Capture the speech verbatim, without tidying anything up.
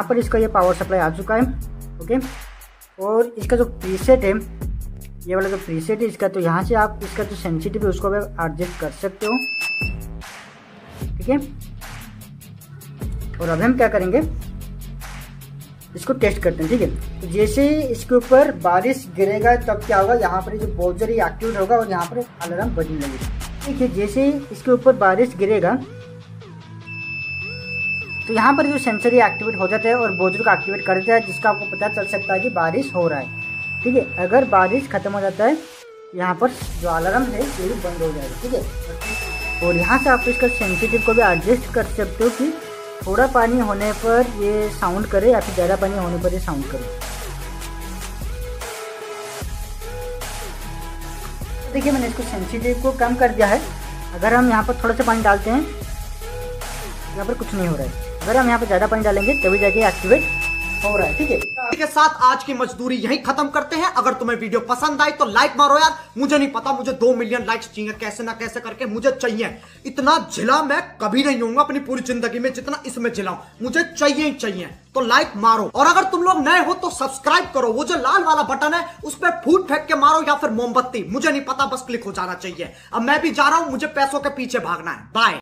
यहाँ पर इसका ये पावर सप्लाई आ चुका है ओके। और इसका जो प्रीसेट है, ये वाला जो प्रीसेट है इसका, तो यहाँ से आप इसका जो सेंसिटिव है उसको आप एडजस्ट कर सकते हो ठीक है। और अब हम क्या करेंगे इसको टेस्ट करते हैं ठीक है। तो जैसे ही इसके ऊपर बारिश गिरेगा तब क्या होगा, यहाँ पर जो बॉजर ये एक्टिव होगा और यहाँ पर अलार्म बजने लगेगा ठीक है। जैसे ही इसके ऊपर बारिश गिरेगा तो यहाँ पर जो सेंसर ये एक्टिवेट हो जाता है और बॉजर को एक्टिवेट कर देता है, जिसका आपको पता चल सकता है कि बारिश हो रहा है ठीक है। अगर बारिश खत्म हो जाता है यहाँ पर जो अलार्म है ये भी बंद हो जाएगा ठीक है। और यहाँ से आप इसका सेंसिटिव को भी एडजस्ट कर सकते हो कि थोड़ा पानी होने पर ये साउंड करे या फिर ज़्यादा पानी होने पर ये साउंड करे। देखिए मैंने इसको सेंसिटिव को कम कर दिया है। अगर हम यहाँ पर थोड़ा सा पानी डालते हैं यहाँ पर कुछ नहीं हो रहा है, अगर हम यहाँ पर ज़्यादा पानी डालेंगे तभी जाके एक्टिवेट हो रहा है ठीक है। इसके साथ आज की मजदूरी यहीं खत्म करते हैं। अगर तुम्हें वीडियो पसंद आई तो लाइक मारो यार, मुझे नहीं पता मुझे दो मिलियन लाइक्स चाहिए, कैसे ना कैसे करके मुझे चाहिए। इतना झिला मैं कभी नहीं हूँ अपनी पूरी जिंदगी में जितना इसमें झिला हूं, मुझे चाहिए ही चाहिए, तो लाइक मारो। और अगर तुम लोग नए हो तो सब्सक्राइब करो, वो जो लाल वाला बटन है उस पर फूट फेंक के मारो या फिर मोमबत्ती, मुझे नहीं पता, बस क्लिक हो जाना चाहिए। अब मैं भी जा रहा हूँ, मुझे पैसों के पीछे भागना है। बाय।